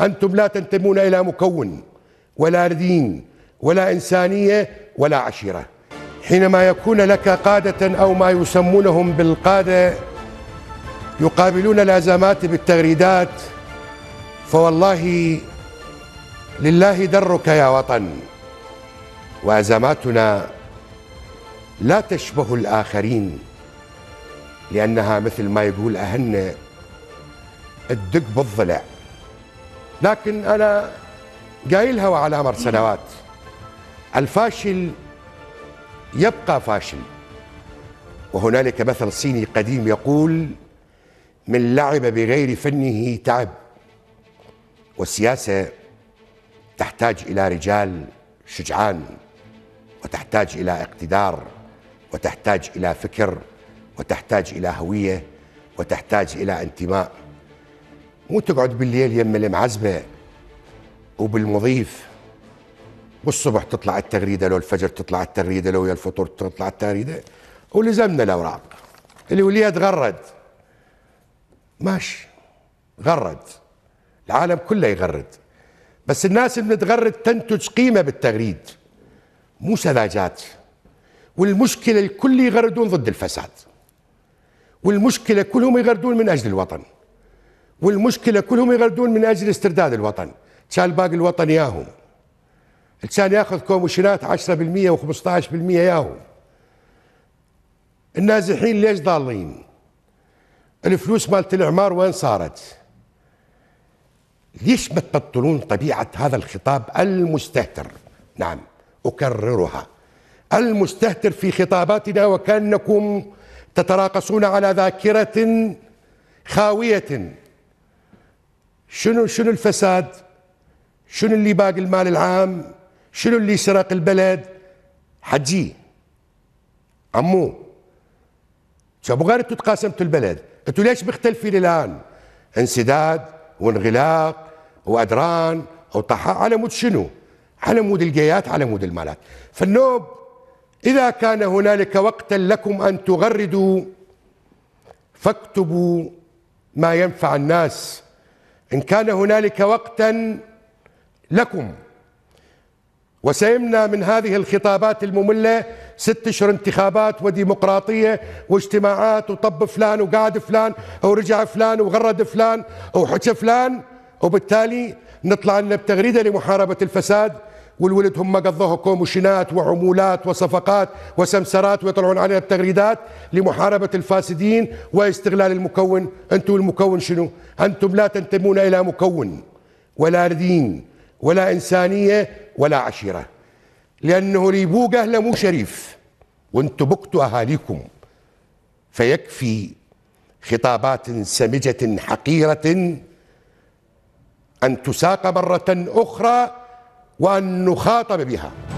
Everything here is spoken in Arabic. أنتم لا تنتمون إلى مكون ولا دين ولا إنسانية ولا عشيرة. حينما يكون لك قادة أو ما يسمونهم بالقادة يقابلون الأزمات بالتغريدات، فوالله لله درك يا وطن، وأزماتنا لا تشبه الآخرين، لأنها مثل ما يقول أهلنا الدق بالضلع. لكن أنا قايلها وعلى مر سنوات، الفاشل يبقى فاشل. وهنالك مثل صيني قديم يقول: من لعب بغير فنه تعب. والسياسة تحتاج إلى رجال شجعان، وتحتاج إلى اقتدار، وتحتاج إلى فكر، وتحتاج إلى هوية، وتحتاج إلى انتماء. مو تقعد بالليل يم المعزبة وبالمضيف، والصبح تطلع التغريدة، لو الفجر تطلع التغريدة، لو الفطور تطلع التغريدة. ولزمنا الأوراق، الوليد غرد، ماشي غرد، العالم كله يغرد، بس الناس اللي تغرد تنتج قيمة بالتغريد، مو سذاجات. والمشكلة الكل يغردون ضد الفساد، والمشكلة كلهم يغردون من أجل الوطن، والمشكلة كلهم يغردون من أجل استرداد الوطن. كان باقي الوطن ياهم، كان ياخذ كوميشنات 10% و15% ياهم. النازحين ليش ضالين؟ الفلوس مالت الإعمار وين صارت؟ ليش ما تبطلون طبيعة هذا الخطاب المستهتر؟ نعم أكررها، المستهتر في خطاباتنا، وكأنكم تتراقصون على ذاكرة خاوية. شنو الفساد؟ شنو اللي باقي المال العام؟ شنو اللي سرق البلد؟ حجي عمو شابو غير انتو تقاسمتوا البلد، انتو ليش مختلفين الان؟ انسداد وانغلاق وادران وطحا، على مود شنو؟ على مود الجيات، على مود المالات. فالنوب اذا كان هنالك وقتا لكم ان تغردوا فاكتبوا ما ينفع الناس، ان كان هنالك وقتا لكم. وسيمنا من هذه الخطابات المملة. 6 أشهر انتخابات وديمقراطية واجتماعات وطب فلان وقعد فلان ورجع فلان وغرد فلان وحكى فلان، وبالتالي نطلع لنا بتغريدة لمحاربة الفساد، والولد هم قضوها كوميشنات وعمولات وصفقات وسمسرات، ويطلعون علينا بتغريدات لمحاربة الفاسدين واستغلال المكون. أنتم المكون شنو؟ أنتم لا تنتمون إلى مكون ولا دين ولا إنسانية ولا عشيرة، لأنه ريبوق أهله مو شريف، وانتم بكتوا أهاليكم. فيكفي خطابات سمجة حقيرة أن تساق مرة أخرى وأن نخاطب بها.